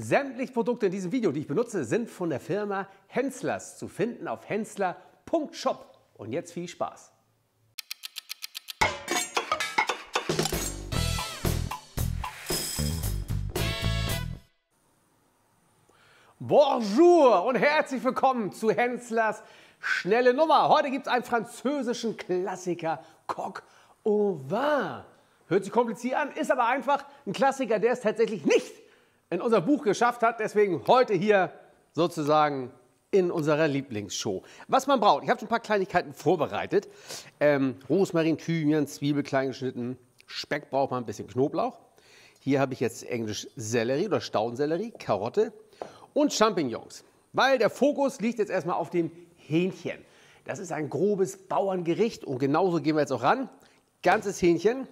Sämtliche Produkte in diesem Video, die ich benutze, sind von der Firma Henssler's zu finden auf henssler.shop. Und jetzt viel Spaß! Bonjour und herzlich willkommen zu Hensslers Schnelle Nummer. Heute gibt es einen französischen Klassiker, Coq au Vin. Hört sich kompliziert an, ist aber einfach ein Klassiker, der es tatsächlich nicht in unser Buch geschafft hat. Deswegen heute hier sozusagen in unserer Lieblingsshow. Was man braucht, ich habe schon ein paar Kleinigkeiten vorbereitet. Rosmarin, Thymian, Zwiebel klein geschnitten, Speck braucht man, ein bisschen Knoblauch. Hier habe ich jetzt englisch Sellerie oder Staudensellerie, Karotte. Und Champignons, weil der Fokus liegt jetzt erstmal auf dem Hähnchen. Das ist ein grobes Bauerngericht und genauso gehen wir jetzt auch ran. Ganzes Hähnchen.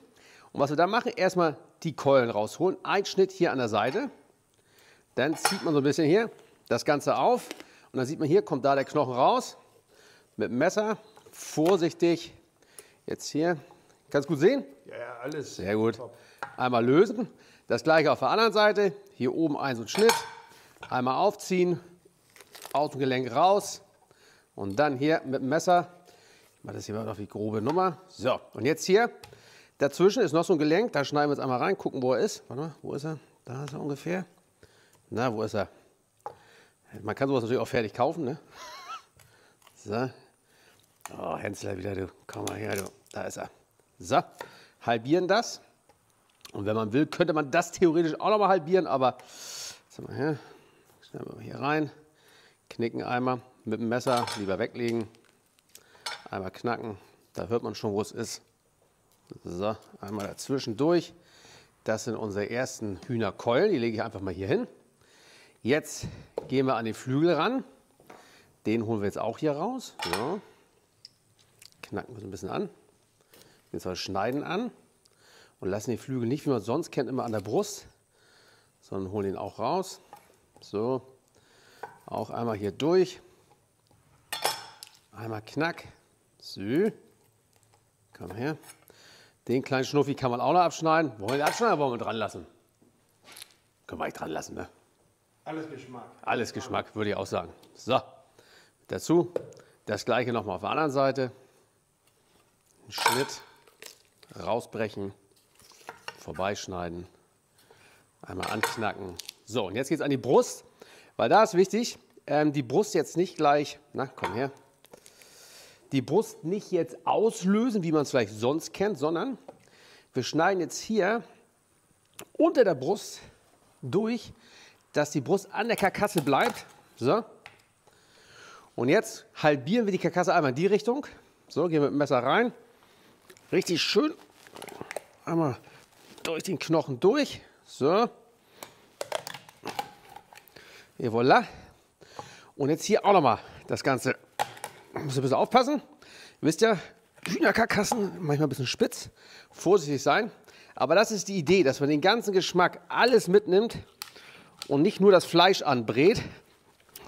Und was wir dann machen, erstmal die Keulen rausholen. Ein Schnitt hier an der Seite. Dann zieht man so ein bisschen hier das Ganze auf. Und dann sieht man hier, kommt da der Knochen raus. Mit dem Messer, vorsichtig. Jetzt hier, kannst du gut sehen? Ja, alles. Sehr gut. Top. Einmal lösen. Das gleiche auf der anderen Seite. Hier oben ein so ein Schnitt. Einmal aufziehen, Außengelenk raus und dann hier mit dem Messer, ich mache das hier mal noch die grobe Nummer, so und jetzt hier, dazwischen ist noch so ein Gelenk, da schneiden wir jetzt einmal rein, gucken wo er ist, warte mal, wo ist er, da ist er ungefähr, na wo ist er, man kann sowas natürlich auch fertig kaufen, ne, so, oh Hensler wieder du, komm mal her du, da ist er, so, halbieren das und wenn man will, könnte man das theoretisch auch nochmal halbieren, aber, jetzt mal her, schneiden wir hier rein, knicken einmal mit dem Messer, lieber weglegen, einmal knacken, da hört man schon, wo es ist. So, einmal dazwischen durch. Das sind unsere ersten Hühnerkeulen, die lege ich einfach mal hier hin. Jetzt gehen wir an den Flügel ran, den holen wir jetzt auch hier raus. So. Knacken wir so ein bisschen an, jetzt mal schneiden an und lassen den Flügel nicht, wie man es sonst kennt, immer an der Brust, sondern holen ihn auch raus. So, auch einmal hier durch, einmal knack, so, komm her, den kleinen Schnuffi kann man auch noch abschneiden, wollen wir den abschneiden oder wollen wir dran lassen? Können wir eigentlich dran lassen, ne? Alles Geschmack. Alles Geschmack, würde ich auch sagen. So, dazu das gleiche nochmal auf der anderen Seite, einen Schnitt, rausbrechen, vorbeischneiden, einmal anknacken. So, und jetzt geht es an die Brust, weil da ist wichtig, die Brust jetzt nicht gleich, na komm her, die Brust nicht jetzt auslösen, wie man es vielleicht sonst kennt, sondern wir schneiden jetzt hier unter der Brust durch, dass die Brust an der Karkasse bleibt. So. Und jetzt halbieren wir die Karkasse einmal in die Richtung. So, gehen wir mit dem Messer rein, richtig schön einmal durch den Knochen durch. So. Et voilà. Und jetzt hier auch nochmal das Ganze. Muss ein bisschen aufpassen. Ihr wisst ja, Hühnerkarkassen manchmal ein bisschen spitz. Vorsichtig sein. Aber das ist die Idee, dass man den ganzen Geschmack alles mitnimmt und nicht nur das Fleisch anbrät.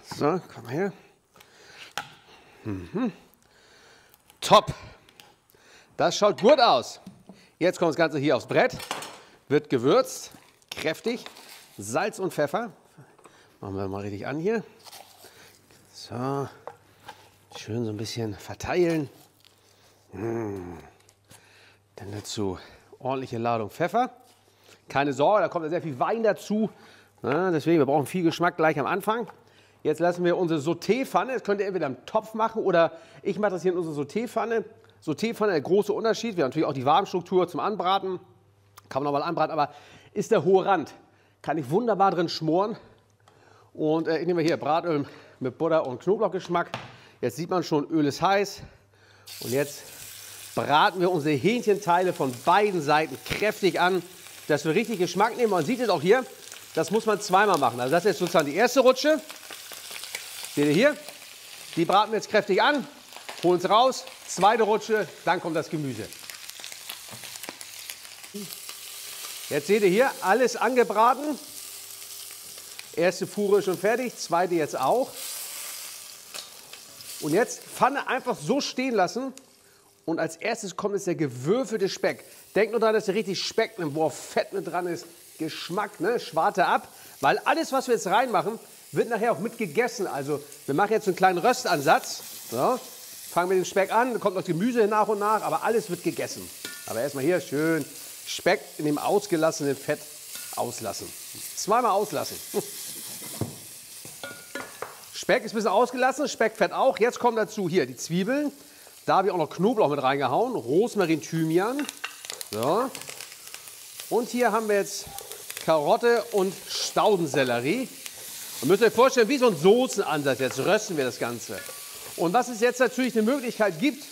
So, komm her. Mhm. Top. Das schaut gut aus. Jetzt kommt das Ganze hier aufs Brett. Wird gewürzt. Kräftig. Salz und Pfeffer. Machen wir mal richtig an hier. So, schön so ein bisschen verteilen. Dann dazu ordentliche Ladung Pfeffer. Keine Sorge, da kommt ja sehr viel Wein dazu. Na, deswegen, wir brauchen viel Geschmack gleich am Anfang. Jetzt lassen wir unsere Sauté-Pfanne, das könnt ihr entweder im Topf machen oder ich mache das hier in unsere Sauté-Pfanne. Sauté-Pfanne, der große Unterschied. Wir haben natürlich auch die Warmstruktur zum Anbraten. Kann man nochmal anbraten, aber ist der hohe Rand. Kann ich wunderbar drin schmoren. Und ich nehme hier Bratöl mit Butter und Knoblauchgeschmack. Jetzt sieht man schon, Öl ist heiß. Und jetzt braten wir unsere Hähnchenteile von beiden Seiten kräftig an, dass wir richtig Geschmack nehmen. Man sieht es auch hier, das muss man zweimal machen. Also das ist jetzt sozusagen die erste Rutsche. Seht ihr hier? Die braten wir jetzt kräftig an, holen es raus. Zweite Rutsche, dann kommt das Gemüse. Jetzt seht ihr hier, alles angebraten. Erste Fuhre ist schon fertig, zweite jetzt auch. Und jetzt Pfanne einfach so stehen lassen. Und als erstes kommt jetzt der gewürfelte Speck. Denkt nur daran, dass ihr richtig Speck nimmt, wo Fett mit dran ist. Geschmack, ne? Schwarte ab, weil alles, was wir jetzt reinmachen, wird nachher auch mitgegessen. Also wir machen jetzt einen kleinen Röstansatz. So. Fangen wir den Speck an, dann kommt noch Gemüse nach und nach, aber alles wird gegessen. Aber erstmal hier schön Speck in dem ausgelassenen Fett auslassen. Zweimal auslassen. Speck ist ein bisschen ausgelassen, Speckfett auch. Jetzt kommen dazu hier die Zwiebeln. Da habe ich auch noch Knoblauch mit reingehauen, Rosmarin, Thymian. So. Und hier haben wir jetzt Karotte und Staudensellerie. Und müsst ihr euch vorstellen, wie so ein Soßenansatz. Jetzt rösten wir das Ganze. Und was es jetzt natürlich eine Möglichkeit gibt,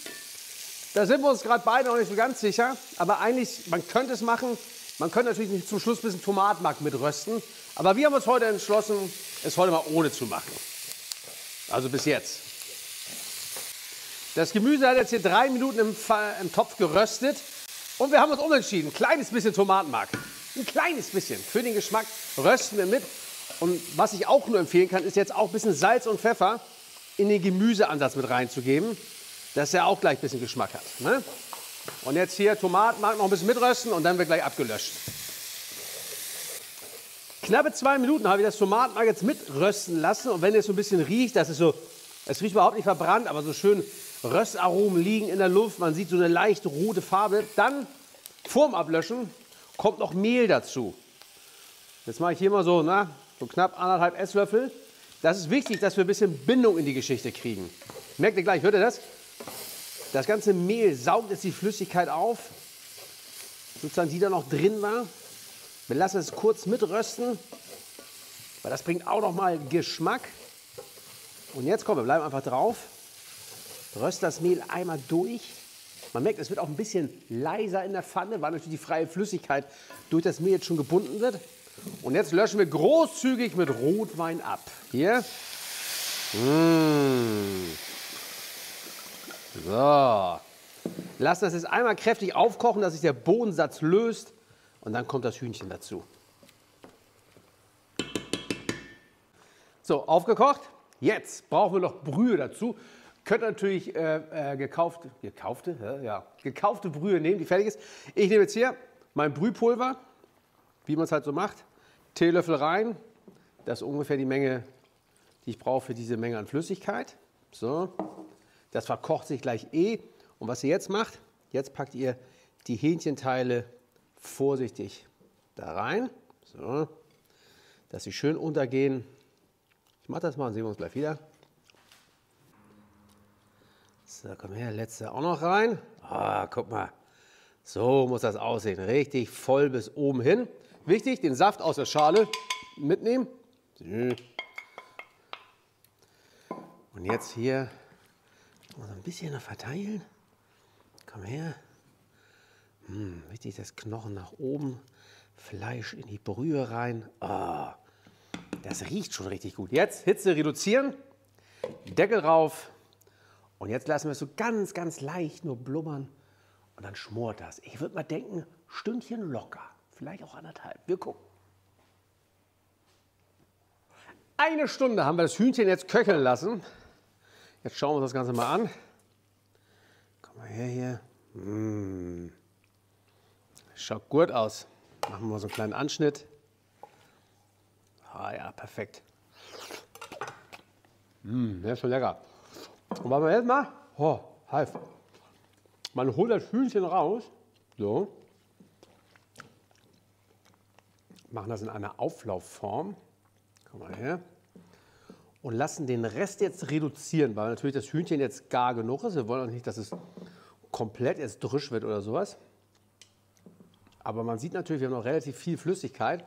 da sind wir uns gerade beide noch nicht so ganz sicher. Aber eigentlich, man könnte es machen. Man könnte natürlich zum Schluss ein bisschen Tomatenmark mit rösten. Aber wir haben uns heute entschlossen, es heute mal ohne zu machen. Also bis jetzt. Das Gemüse hat jetzt hier 3 Minuten im Topf geröstet. Und wir haben uns umentschieden. Ein kleines bisschen Tomatenmark. Ein kleines bisschen. Für den Geschmack rösten wir mit. Und was ich auch nur empfehlen kann, ist jetzt auch ein bisschen Salz und Pfeffer in den Gemüseansatz mit reinzugeben, dass er auch gleich ein bisschen Geschmack hat. Ne? Und jetzt hier Tomatenmark noch ein bisschen mitrösten und dann wird gleich abgelöscht. Knappe 2 Minuten habe ich das Tomatenmark jetzt mitrösten lassen. Und wenn es so ein bisschen riecht, das ist so, es riecht überhaupt nicht verbrannt, aber so schön Röstaromen liegen in der Luft. Man sieht so eine leicht rote Farbe. Dann, vorm Ablöschen, kommt noch Mehl dazu. Jetzt mache ich hier mal so, na, so knapp 1,5 Esslöffel. Das ist wichtig, dass wir ein bisschen Bindung in die Geschichte kriegen. Merkt ihr gleich, hört ihr das? Das ganze Mehl saugt jetzt die Flüssigkeit auf, sozusagen die da noch drin war. Wir lassen es kurz mitrösten, weil das bringt auch noch mal Geschmack. Und jetzt kommen wir, bleiben einfach drauf. Röst das Mehl einmal durch. Man merkt, es wird auch ein bisschen leiser in der Pfanne, weil natürlich die freie Flüssigkeit durch das Mehl jetzt schon gebunden wird. Und jetzt löschen wir großzügig mit Rotwein ab. Hier. So. Lassen das jetzt einmal kräftig aufkochen, dass sich der Bodensatz löst. Und dann kommt das Hühnchen dazu. So, aufgekocht. Jetzt brauchen wir noch Brühe dazu. Könnt ihr natürlich gekaufte Brühe nehmen, die fertig ist. Ich nehme jetzt hier mein Brühpulver, wie man es halt so macht. Teelöffel rein, das ist ungefähr die Menge, die ich brauche für diese Menge an Flüssigkeit. So, das verkocht sich gleich eh. Und was ihr jetzt macht, jetzt packt ihr die Hähnchenteile vorsichtig da rein, so, dass sie schön untergehen. Ich mache das mal und sehen wir uns gleich wieder. So, komm her, letzte auch noch rein. Ah, guck mal, so muss das aussehen, richtig voll bis oben hin. Wichtig, den Saft aus der Schale mitnehmen. Und jetzt hier mal so ein bisschen noch verteilen. Komm her. Wichtig, das Knochen nach oben, Fleisch in die Brühe rein. Oh, das riecht schon richtig gut. Jetzt Hitze reduzieren, Deckel rauf. Und jetzt lassen wir es so ganz, ganz leicht nur blubbern. Und dann schmort das. Ich würde mal denken, Stündchen locker. Vielleicht auch 1,5. Wir gucken. 1 Stunde haben wir das Hühnchen jetzt köcheln lassen. Jetzt schauen wir uns das Ganze mal an. Komm mal her hier. Schaut gut aus. Machen wir so einen kleinen Anschnitt. Ah ja, perfekt. Der ist schon lecker. Und was wir jetzt machen? Oh, halb. Man holt das Hühnchen raus. So. Machen das in einer Auflaufform. Komm mal her. Und lassen den Rest jetzt reduzieren, weil natürlich das Hühnchen jetzt gar genug ist. Wir wollen auch nicht, dass es komplett jetzt drisch wird oder sowas. Aber man sieht natürlich, wir haben noch relativ viel Flüssigkeit.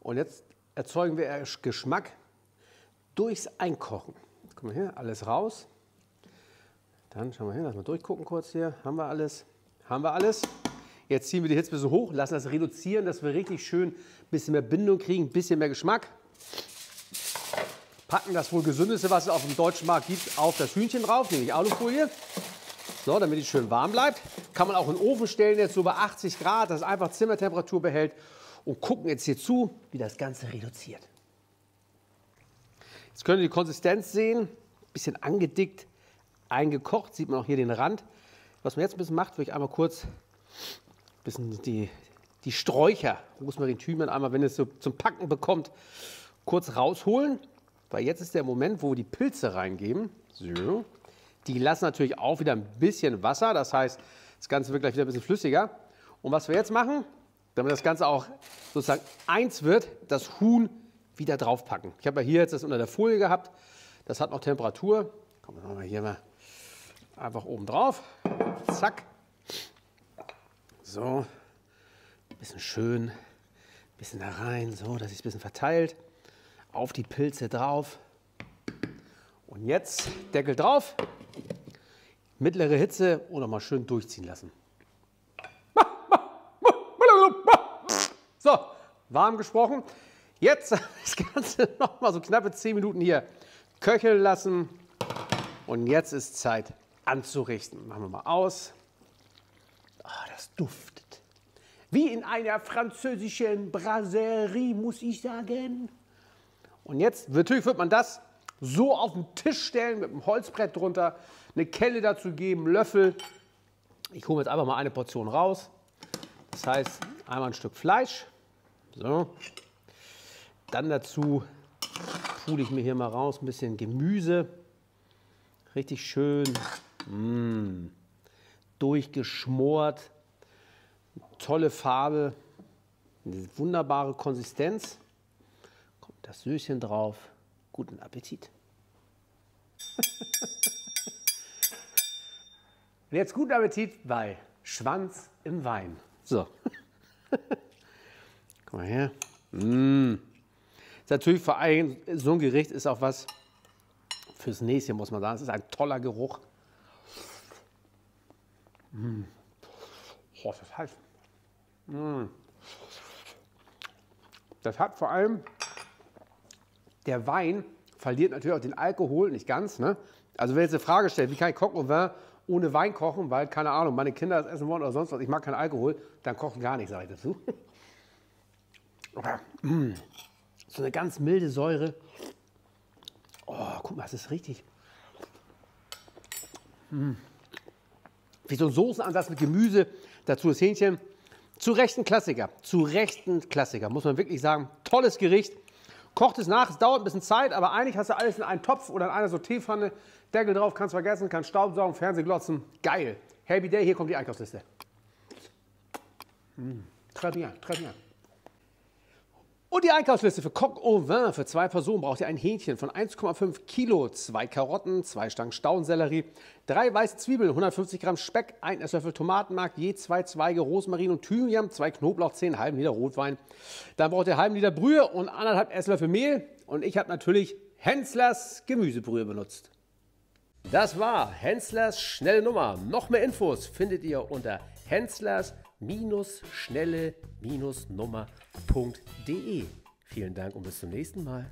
Und jetzt erzeugen wir Geschmack durchs Einkochen. Komm mal her, alles raus. Dann schauen wir hin, lass mal durchgucken kurz hier. Haben wir alles? Haben wir alles? Jetzt ziehen wir die Hitze ein bisschen hoch, lassen das reduzieren, dass wir richtig schön ein bisschen mehr Bindung kriegen, ein bisschen mehr Geschmack. Packen das wohl gesündeste, was es auf dem deutschen Markt gibt, auf das Hühnchen drauf, nämlich Alufolie. So, damit es schön warm bleibt. Kann man auch in den Ofen stellen, jetzt so bei 80 Grad, dass es einfach Zimmertemperatur behält. Und gucken jetzt hier zu, wie das Ganze reduziert. Jetzt könnt ihr die Konsistenz sehen, ein bisschen angedickt, eingekocht. Sieht man auch hier den Rand. Was man jetzt ein bisschen macht, will ich einmal kurz bisschen die die Sträucher, Rosmarin, Thymian, einmal, wenn ihr es so zum Packen bekommt, kurz rausholen. Weil jetzt ist der Moment, wo wir die Pilze reingeben. So. Die lassen natürlich auch wieder ein bisschen Wasser. Das heißt, das Ganze wird gleich wieder ein bisschen flüssiger. Und was wir jetzt machen, damit das Ganze auch sozusagen eins wird, das Huhn wieder draufpacken. Ich habe ja hier jetzt das unter der Folie gehabt. Das hat noch Temperatur. Komm, machen wir hier mal einfach oben drauf. Zack. So. Ein bisschen schön. Ein bisschen da rein, so, dass sich ein bisschen verteilt. Auf die Pilze drauf. Und jetzt Deckel drauf. Mittlere Hitze und nochmal schön durchziehen lassen. So, warm gesprochen. Jetzt das Ganze nochmal so knappe 10 Minuten hier köcheln lassen. Und jetzt ist Zeit anzurichten. Machen wir mal aus. Oh, das duftet. Wie in einer französischen Brasserie, muss ich sagen. Und jetzt, natürlich wird man das so auf den Tisch stellen, mit einem Holzbrett drunter, eine Kelle dazu geben, Löffel. Ich hole jetzt einfach mal eine Portion raus. Das heißt, einmal ein Stück Fleisch. So. Dann dazu pudel ich mir hier mal raus ein bisschen Gemüse. Richtig schön durchgeschmort. Tolle Farbe, eine wunderbare Konsistenz. Das Süßchen drauf. Guten Appetit. Und jetzt guten Appetit bei Schwanz im Wein. So. Guck mal her. Ist natürlich vor allem, so ein Gericht ist auch was fürs Näschen, muss man sagen. Es ist ein toller Geruch. Oh, das heißt. Das hat vor allem. Der Wein verliert natürlich auch den Alkohol, nicht ganz. Ne? Also wenn jetzt eine Frage stellt, wie kann ich Coq au Vin ohne Wein kochen, weil, keine Ahnung, meine Kinder das essen wollen oder sonst was, ich mag keinen Alkohol, dann kochen gar nichts, sage ich dazu. So eine ganz milde Säure. Oh, guck mal, das ist richtig. Wie so ein Soßenansatz mit Gemüse, dazu das Hähnchen. Zu rechten Klassiker, muss man wirklich sagen. Tolles Gericht. Kocht es nach, es dauert ein bisschen Zeit, aber eigentlich hast du alles in einen Topf oder in einer Sautépfanne. Deckel drauf, kannst vergessen, kannst Staubsaugen, Fernsehglotzen. Geil. Happy Day, hier kommt die Einkaufsliste. Treffen wir. Und die Einkaufsliste für Coq au Vin. Für 2 Personen braucht ihr ein Hähnchen von 1,5 Kilo, 2 Karotten, 2 Stangen Staudensellerie, 3 weiße Zwiebeln, 150 Gramm Speck, 1 Esslöffel Tomatenmark, je 2 Zweige Rosmarin und Thymian, 2 Knoblauch, 10 halben Liter Rotwein. Dann braucht ihr halben Liter Brühe und 1,5 Esslöffel Mehl. Und ich habe natürlich Hensslers Gemüsebrühe benutzt. Das war Hensslers Schnelle Nummer. Noch mehr Infos findet ihr unter henssler-schnelle-nummer.de. Vielen Dank und bis zum nächsten Mal.